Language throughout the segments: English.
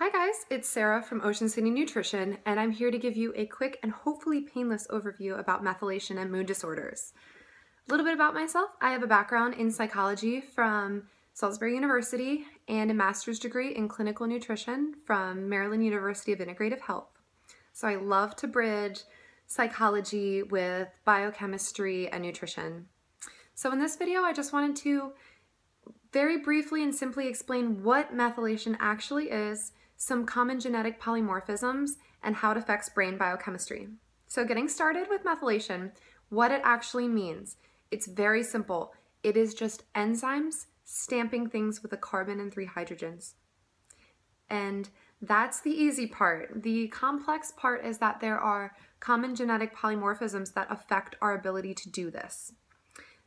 Hi guys, it's Sarah from Ocean City Nutrition, and I'm here to give you a quick and hopefully painless overview about methylation and mood disorders. A little bit about myself, I have a background in psychology from Salisbury University and a master's degree in clinical nutrition from Maryland University of Integrative Health. So I love to bridge psychology with biochemistry and nutrition. So in this video, I just wanted to very briefly and simply explain what methylation actually is, some common genetic polymorphisms, and how it affects brain biochemistry. So getting started with methylation, what it actually means, it's very simple. It is just enzymes stamping things with a carbon and three hydrogens. And that's the easy part. The complex part is that there are common genetic polymorphisms that affect our ability to do this.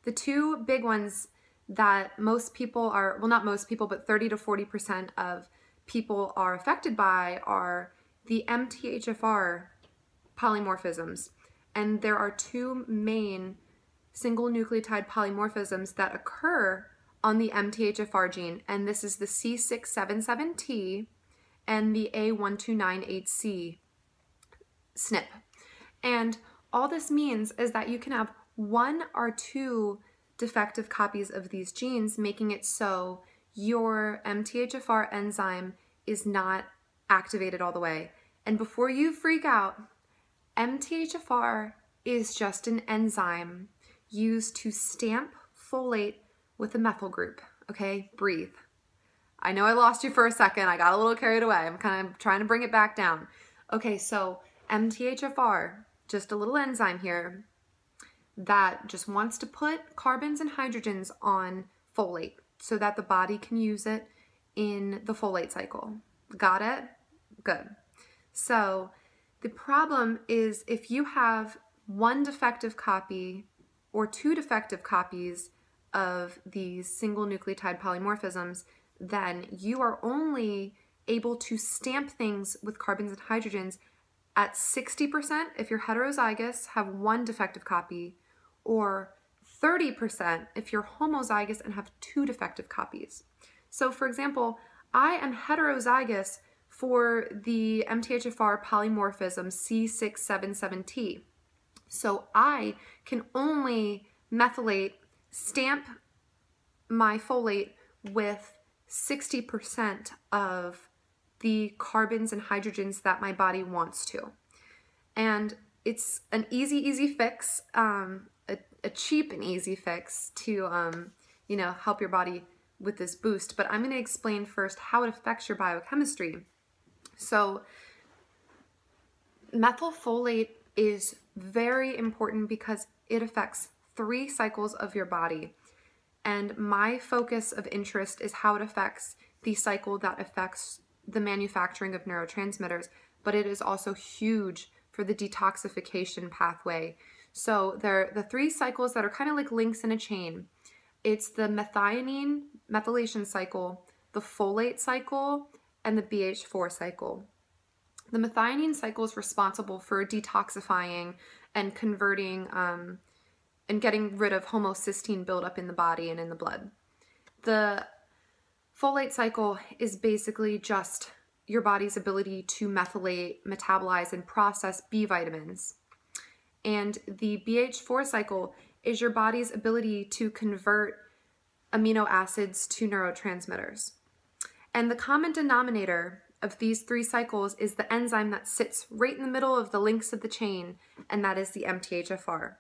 The two big ones that most people are, well, not most people, but 30 to 40% of people are affected by are the MTHFR polymorphisms. And there are two main single nucleotide polymorphisms that occur on the MTHFR gene, and this is the C677T and the A1298C SNP. And all this means is that you can have one or two defective copies of these genes, making it so your MTHFR enzyme is not activated all the way. And before you freak out, MTHFR is just an enzyme used to stamp folate with a methyl group, okay? Breathe. I know I lost you for a second. I got a little carried away. I'm kind of trying to bring it back down. Okay, so MTHFR, just a little enzyme here that just wants to put carbons and hydrogens on folate so that the body can use it in the folate cycle. Got it? Good. So the problem is if you have one defective copy or two defective copies of these single nucleotide polymorphisms, then you are only able to stamp things with carbons and hydrogens at 60% if you're heterozygous, have one defective copy, or 30% if you're homozygous and have two defective copies. So for example, I am heterozygous for the MTHFR polymorphism C677T. So I can only methylate, stamp my folate with 60% of the carbons and hydrogens that my body wants to. And it's an easy fix, a cheap and easy fix to you know, help your body with this boost. But I'm gonna explain first how it affects your biochemistry. So methylfolate is very important because it affects three cycles of your body. And my focus of interest is how it affects the cycle that affects the manufacturing of neurotransmitters, but it is also huge for the detoxification pathway. So there are the three cycles that are kind of like links in a chain. It's the methionine methylation cycle, the folate cycle, and the BH4 cycle. The methionine cycle is responsible for detoxifying and converting and getting rid of homocysteine buildup in the body and in the blood. The folate cycle is basically just your body's ability to methylate, metabolize, and process B vitamins. And the BH4 cycle is your body's ability to convert amino acids to neurotransmitters. And the common denominator of these three cycles is the enzyme that sits right in the middle of the links of the chain, and that is the MTHFR.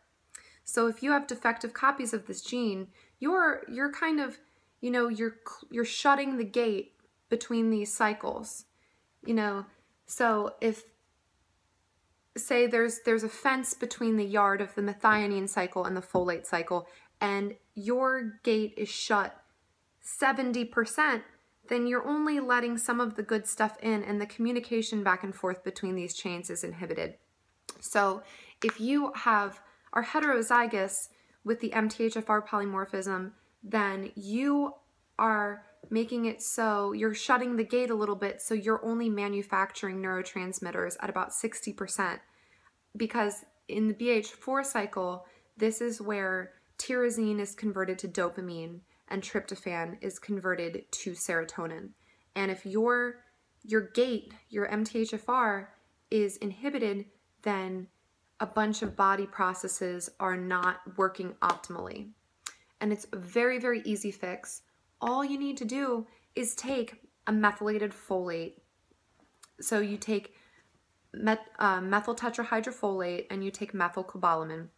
So if you have defective copies of this gene, you're kind of, you know, you're shutting the gate between these cycles, you know. So if, say, there's a fence between the yard of the methionine cycle and the folate cycle, and your gate is shut 70%, then you're only letting some of the good stuff in, and the communication back and forth between these chains is inhibited. So if you are heterozygous with the MTHFR polymorphism, then you are making it so you're shutting the gate a little bit, so you're only manufacturing neurotransmitters at about 60%, because in the BH4 cycle, this is where tyrosine is converted to dopamine and tryptophan is converted to serotonin. And if your your gait, your MTHFR is inhibited, then a bunch of body processes are not working optimally. And it's a very, very easy fix. All you need to do is take a methylated folate. So you take methyl tetrahydrofolate and you take methylcobalamin,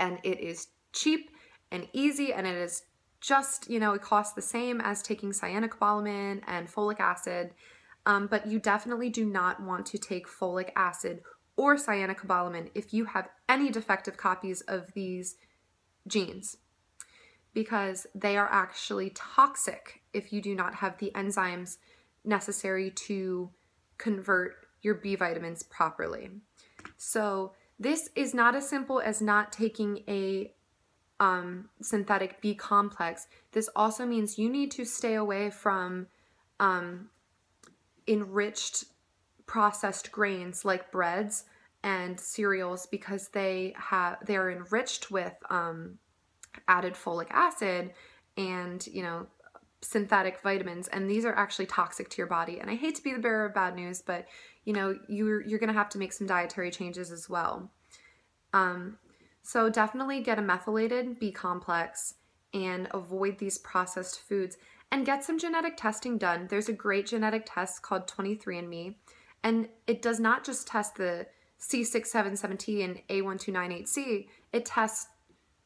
and it is cheap and easy, and it is just, you know, it costs the same as taking cyanocobalamin and folic acid, but you definitely do not want to take folic acid or cyanocobalamin if you have any defective copies of these genes, because they are actually toxic if you do not have the enzymes necessary to convert your B vitamins properly. So this is not as simple as not taking a synthetic B complex. This also means you need to stay away from enriched processed grains like breads and cereals, because they are enriched with added folic acid and, you know, synthetic vitamins, and these are actually toxic to your body. And I hate to be the bearer of bad news, but you know, you're gonna have to make some dietary changes as well. So definitely get a methylated B complex and avoid these processed foods, and get some genetic testing done. There's a great genetic test called 23andMe, and it does not just test the C677T and A1298C, it tests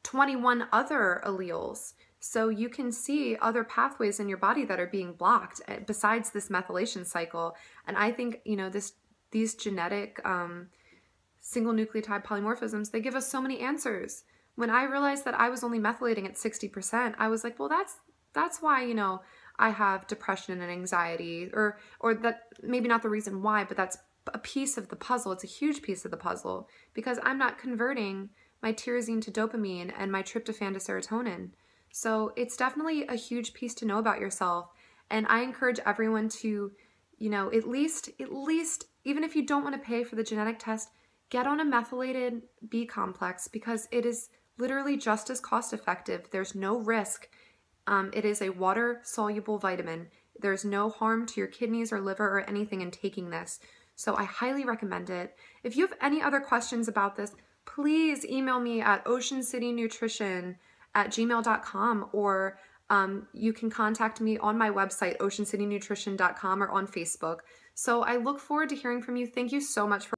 21 other alleles. So you can see other pathways in your body that are being blocked besides this methylation cycle. And I think, you know, these genetic single nucleotide polymorphisms, they give us so many answers. When I realized that I was only methylating at 60%, I was like, well, that's why, you know, I have depression and anxiety, or that maybe not the reason why, but that's a piece of the puzzle. It's a huge piece of the puzzle, because I'm not converting my tyrosine to dopamine and my tryptophan to serotonin. So it's definitely a huge piece to know about yourself, and I encourage everyone to, you know, at least, even if you don't want to pay for the genetic test, get on a methylated B complex, because it is literally just as cost effective. There's no risk. It is a water-soluble vitamin. There's no harm to your kidneys or liver or anything in taking this. So I highly recommend it. If you have any other questions about this, please email me at oceancitynutrition@gmail.com, or you can contact me on my website, oceancitynutrition.com, or on Facebook. So I look forward to hearing from you. Thank you so much for